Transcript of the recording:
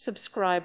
Subscribe,